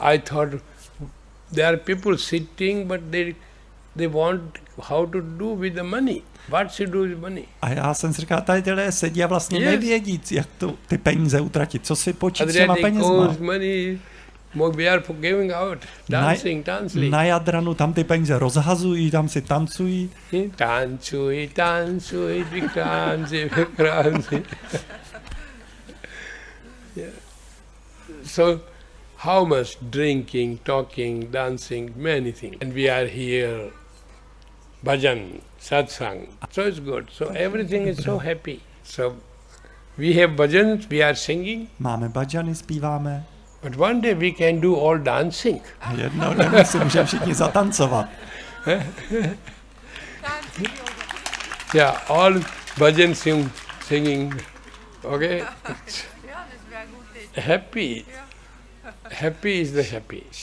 I thought there are people sitting, but they want how to do with the money. What to do with money. A já jsem si říkal, tady lidé sedí a vlastně nevědí, jak to, ty peníze utratit, co si počít s těma penězma. Na Jadranu tam ty peníze rozhazují, tam si tancují. Tancují, vykránci. So, how much drinking, talking, dancing, many things. And we are here, bhajan, satsang. So it's good. So everything is so happy. So we have bhajans, we are singing. Máme bhajany, zpíváme. But one day we can do all dancing. A jednou den si můžeme všichni zatancovat. Yeah, all bhajan singing, okay? Happy. Happy is the happy.